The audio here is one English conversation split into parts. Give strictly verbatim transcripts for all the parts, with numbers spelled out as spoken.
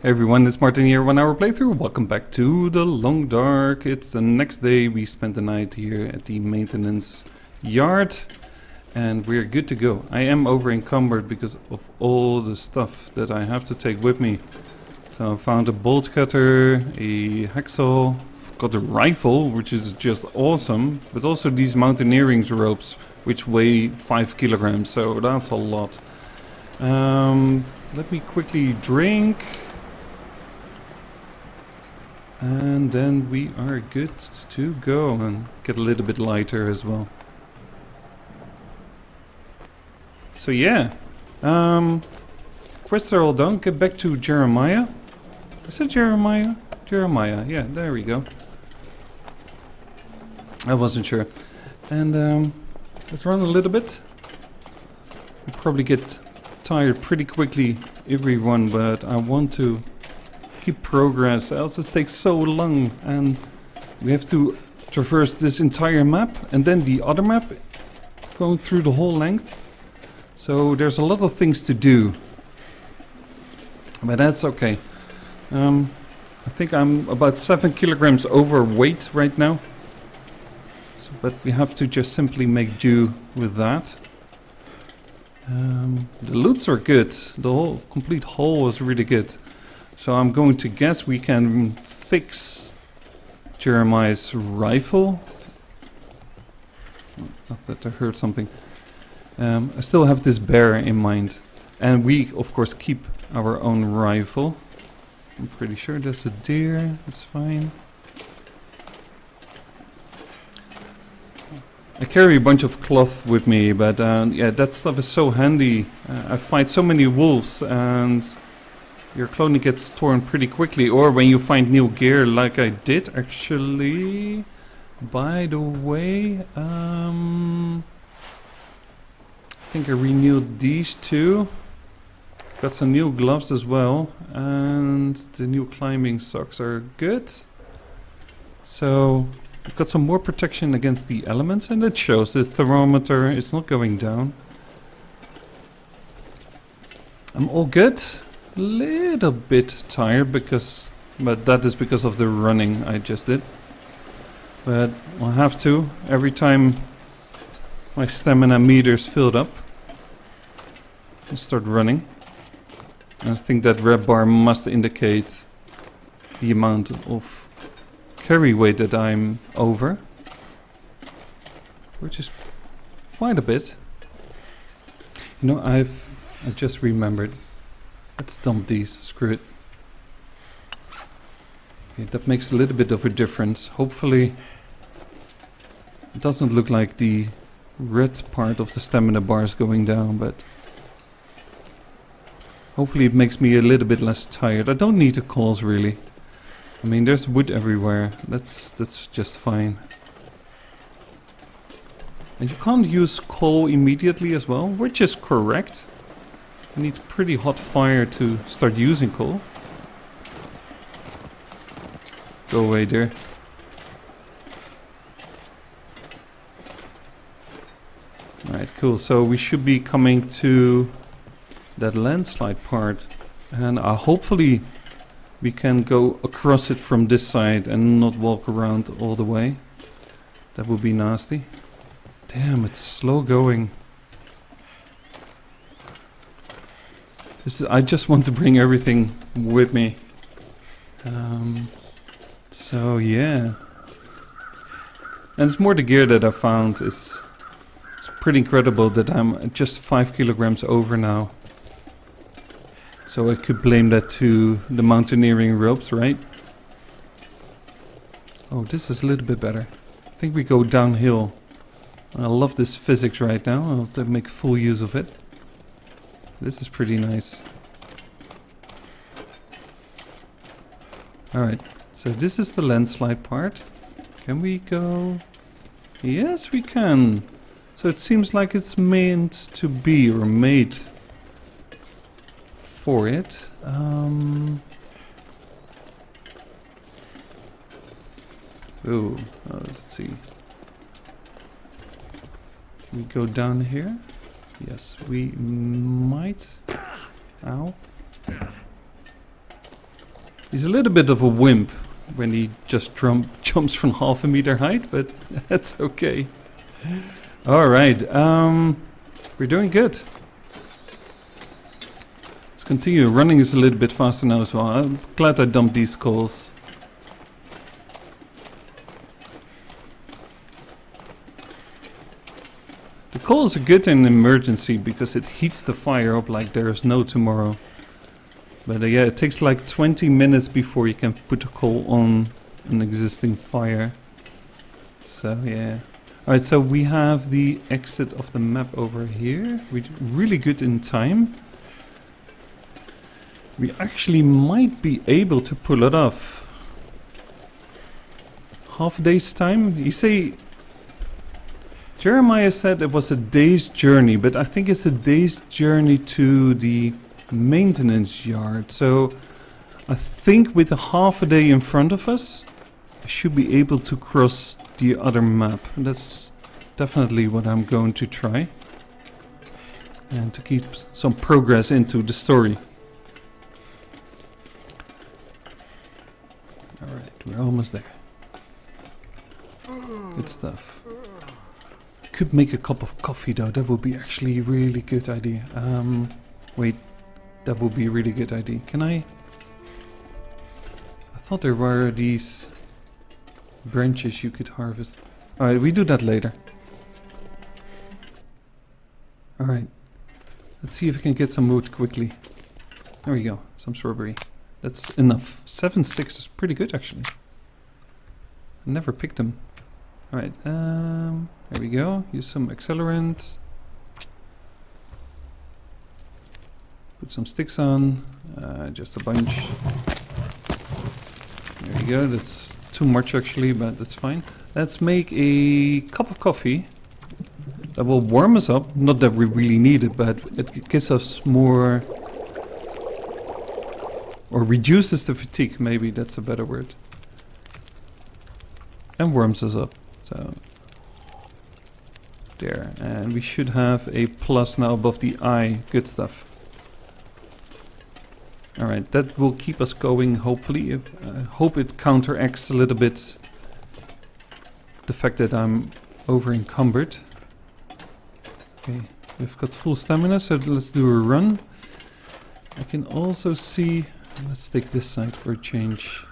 Hey everyone, it's Martin here, One Hour Playthrough. Welcome back to The Long Dark. It's the next day. We spent the night here at the maintenance yard and we're good to go. I am over encumbered because of all the stuff that I have to take with me. So I found a bolt cutter, a hacksaw, got a rifle, which is just awesome, but also these mountaineering ropes, which weigh five kilograms, so that's a lot. Um, let me quickly drink. And then we are good to go and get a little bit lighter as well. So yeah, um, quests are all done. Get back to Jeremiah. Is it Jeremiah? Jeremiah, yeah, there we go. I wasn't sure. And um, let's run a little bit. We'll probably get tired pretty quickly, everyone, but I want to progress, else it takes so long and we have to traverse this entire map and then the other map, going through the whole length. So there's a lot of things to do, but that's okay. um, I think I'm about seven kilograms overweight right now, so, but we have to just simply make do with that. Um, the loots are good. The whole complete haul was really good. So I'm going to guess we can fix Jeremiah's rifle. Not that I heard something. Um, I still have this bear in mind. And we, of course, keep our own rifle. I'm pretty sure that's a deer. That's fine. I carry a bunch of cloth with me, but uh, yeah, that stuff is so handy. Uh, I fight so many wolves and your clothing gets torn pretty quickly, or when you find new gear like I did actually. By the way, um, I think I renewed these two. Got some new gloves as well, and the new climbing socks are good. So we've got some more protection against the elements, and it shows. The thermometer is not going down. I'm all good. Little bit tired because, but that is because of the running I just did. But I'll have to every time my stamina meter's filled up. I'll start running. I think that red bar must indicate the amount of carry weight that I'm over, which is quite a bit. You know, I've I just remembered. Let's dump these, screw it. Okay, that makes a little bit of a difference. Hopefully it doesn't look like the red part of the stamina bar is going down, but hopefully it makes me a little bit less tired. I don't need the coals really. I mean, there's wood everywhere. That's, that's just fine. And you can't use coal immediately as well, which is correct. I need pretty hot fire to start using coal. Go away there. Alright, cool. So we should be coming to that landslide part. And uh, hopefully we can go across it from this side and not walk around all the way. That would be nasty. Damn, it's slow going. I just want to bring everything with me. Um, so yeah. And it's more the gear that I found. It's, it's pretty incredible that I'm just five kilograms over now. So I could blame that to the mountaineering ropes, right? Oh, this is a little bit better. I think we go downhill. I love this physics right now. I'll have to make full use of it. This is pretty nice. Alright, so this is the landslide part. Can we go? Yes, we can. So it seems like it's meant to be, or made for it. Um, oh, oh, let's see. We go down here. Yes, we might. Ow. He's a little bit of a wimp when he just jump, jumps from half a meter height, but that's okay. Alright, um, we're doing good. Let's continue. Running is a little bit faster now as well. I'm glad I dumped these skulls. The coals are good in an emergency because it heats the fire up like there is no tomorrow. But uh, yeah, it takes like twenty minutes before you can put a coal on an existing fire. So yeah. Alright, so we have the exit of the map over here. We're really good in time. We actually might be able to pull it off. Half a day's time? You say... Jeremiah said it was a day's journey, but I think it's a day's journey to the maintenance yard. So I think with a half a day in front of us, I should be able to cross the other map. That's definitely what I'm going to try. And to keep some progress into the story. Alright, we're almost there. Good stuff. Could make a cup of coffee though, that would be actually a really good idea. Um, wait, that would be a really good idea. Can I? I thought there were these branches you could harvest. Alright, we do that later. Alright, let's see if we can get some wood quickly. There we go, some strawberry. That's enough. Seven sticks is pretty good actually. I never picked them. Alright, um, there we go. Use some accelerant. Put some sticks on. Uh, just a bunch. There we go. That's too much actually, but that's fine. Let's make a cup of coffee. That will warm us up. Not that we really need it, but it gives us more... Or reduces the fatigue, maybe. That's a better word. And warms us up. So there, and we should have a plus now above the eye. Good stuff. All right, that will keep us going. Hopefully, if, uh, hope it counteracts a little bit the fact that I'm over encumbered. Okay, we've got full stamina, so let's do a run. I can also see. Let's take this side for a change.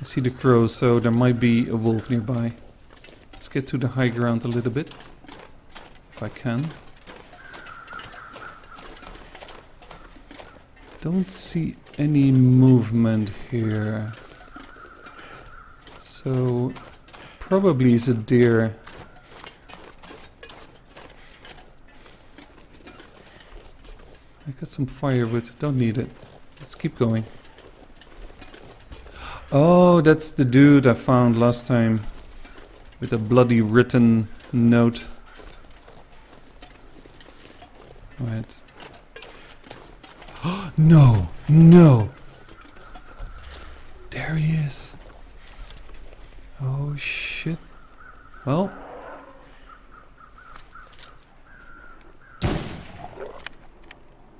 I see the crow, so there might be a wolf nearby. Let's get to the high ground a little bit, if I can. Don't see any movement here. So, probably is a deer. I got some firewood, don't need it. Let's keep going. Oh, that's the dude I found last time with a bloody written note. Right. No, no. There he is. Oh shit. Well.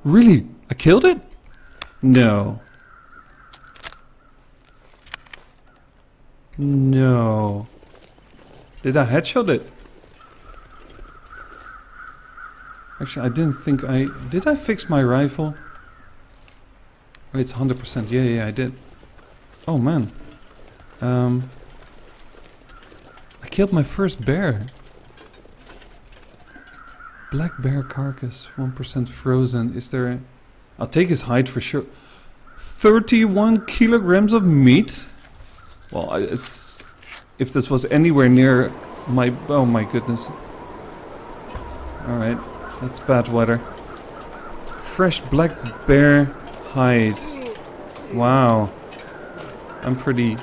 Really? I killed it? No. No. Did I headshot it? Actually, I didn't think I... Did I fix my rifle? Oh, it's one hundred percent. Yeah, yeah, I did. Oh, man. Um, I killed my first bear. Black bear carcass. one percent frozen. Is there a... I'll take his hide for sure. thirty-one kilograms of meat? Well, it's... If this was anywhere near my... Oh my goodness. Alright, that's bad weather. Fresh black bear hide. Wow. I'm pretty...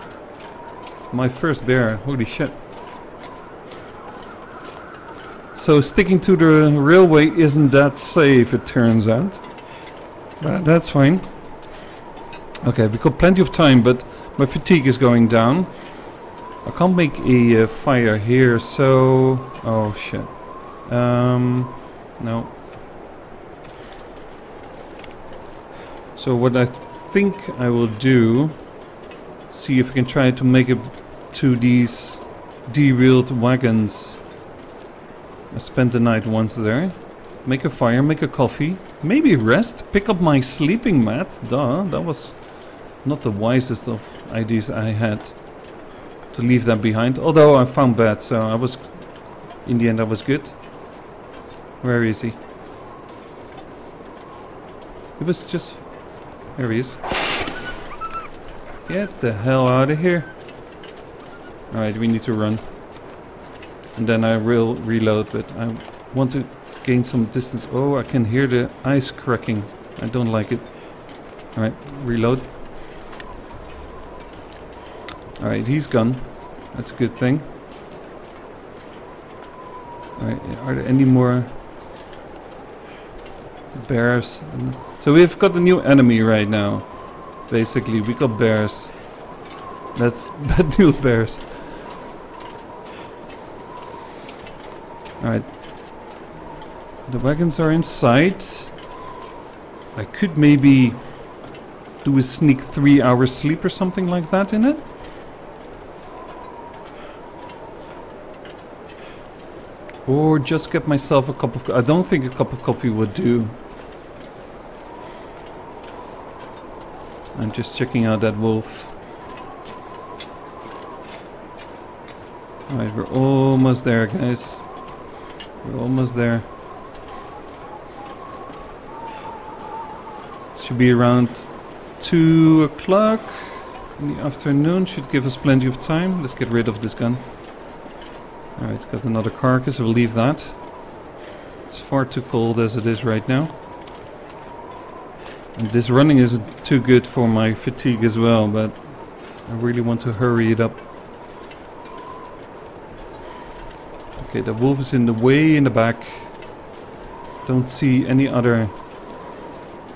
My first bear, holy shit. So sticking to the railway isn't that safe, it turns out. But that's fine. Okay, we've got plenty of time, but... My fatigue is going down. I can't make a uh, fire here, so... Oh shit. Um, no. So what I think I will do, see if I can try to make it to these derailed wagons. I spent the night once there. Make a fire, make a coffee, maybe rest, pick up my sleeping mat. Duh, that was not the wisest of ideas I had to leave that behind. Although I found bed, so I was, in the end I was good. Where is he? It was just, there he is. Get the hell out of here. Alright, we need to run. And then I will reload, but I want to gain some distance. Oh, I can hear the ice cracking. I don't like it. Alright, reload. Alright, he's gone. That's a good thing. Alright, are there any more bears? So we've got a new enemy right now. Basically, we got bears. That's bad news, bears. Alright. The wagons are in sight. I could maybe do a sneak three hours sleep or something like that in it. Or just get myself a cup of... I don't think a cup of coffee would do. I'm just checking out that wolf. Alright, we're almost there, guys. We're almost there. Should be around two o'clock in the afternoon. Should give us plenty of time. Let's get rid of this gun. Alright, got another carcass. We'll leave that. It's far too cold as it is right now. And this running isn't too good for my fatigue as well, but I really want to hurry it up. Okay, the wolf is in the way in the back. Don't see any other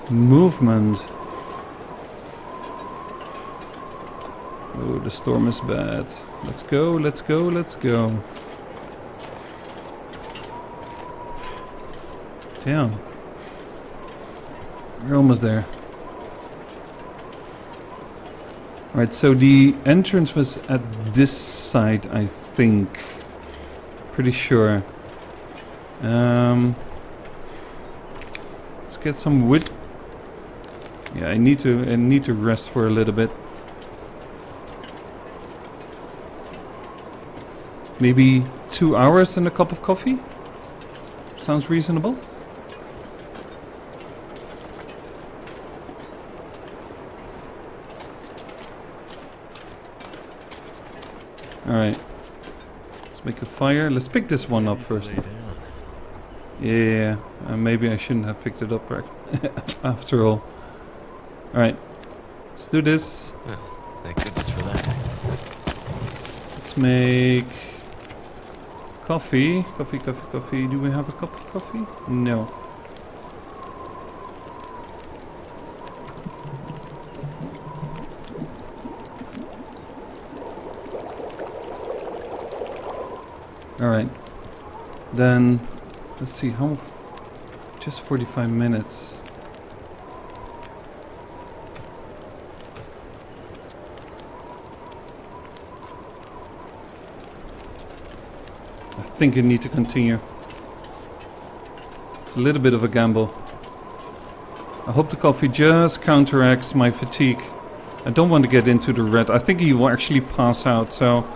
movement. Oh, the storm is bad. Let's go, let's go, let's go. Damn. We're almost there. Alright, so the entrance was at this side, I think. Pretty sure. Um, let's get some wood. Yeah, I need to I need to rest for a little bit. Maybe two hours and a cup of coffee? Sounds reasonable. Alright. Let's make a fire. Let's pick this one up first. Yeah, uh, maybe I shouldn't have picked it up right after all. Alright. Let's do this. Well, thank goodness for that. Let's make... Coffee, coffee, coffee, coffee. Do we have a cup of coffee? No. Alright. Then, let's see, how... Just forty-five minutes. I think you need to continue. It's a little bit of a gamble. I hope the coffee just counteracts my fatigue. I don't want to get into the red. I think he will actually pass out, so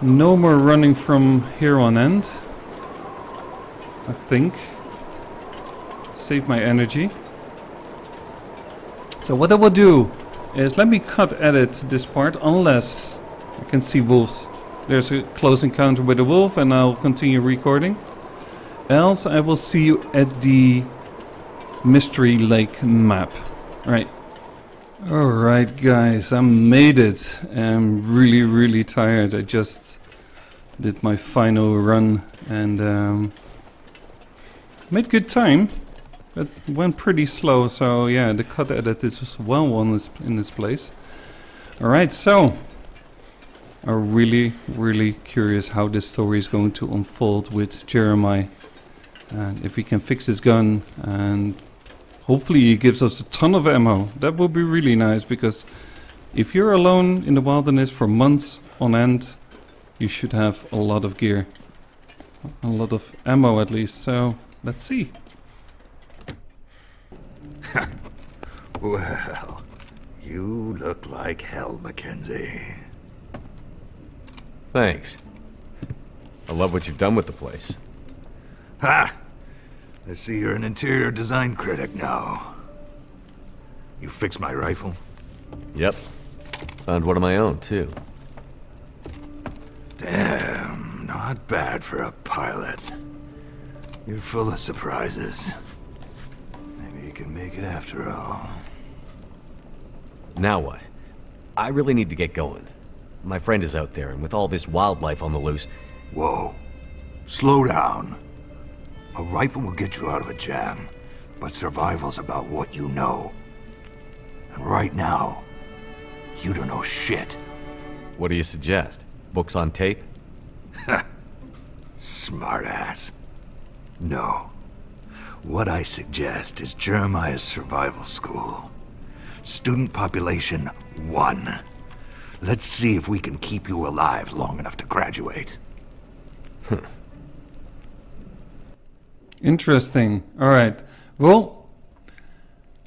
no more running from here on end. I think. Save my energy. So what I will do is let me cut edit this part unless I can see wolves. There's a close encounter with a wolf and I'll continue recording. Else I will see you at the Mystery Lake map. Alright. Alright guys, I made it. I'm really really tired. I just did my final run and um, made good time. But went pretty slow, so yeah, the cut edit is well on this in this place. Alright, so... I'm really, really curious how this story is going to unfold with Jeremiah. And if we can fix his gun and Hopefully he gives us a ton of ammo. That would be really nice, because if you're alone in the wilderness for months on end, you should have a lot of gear. A lot of ammo at least, so let's see. Well, you look like hell, Mackenzie. Thanks. I love what you've done with the place. Ha! I see you're an interior design critic now. You fixed my rifle? Yep. Found one of my own, too. Damn, not bad for a pilot. You're full of surprises. Maybe you can make it after all. Now what? I really need to get going. My friend is out there, and with all this wildlife on the loose... Whoa. Slow down. A rifle will get you out of a jam, but survival's about what you know. And right now, you don't know shit. What do you suggest? Books on tape? Smart ass. No. What I suggest is Jeremiah's survival school. Student population one. Let's see if we can keep you alive long enough to graduate. Interesting. All right. Well,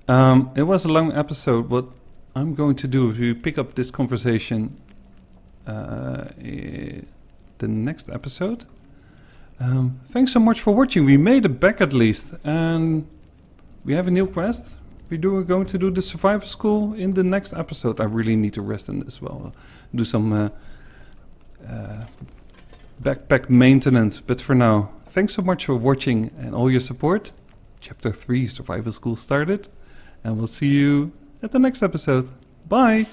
um, it was a long episode. What I'm going to do is we pick up this conversation uh, the next episode. Um, thanks so much for watching. We made it back at least, and we have a new quest. We do, we're going to do the survival school in the next episode. I really need to rest in this well. Do some uh, uh, backpack maintenance. But for now, thanks so much for watching and all your support. Chapter three, survival school started. And we'll see you at the next episode. Bye!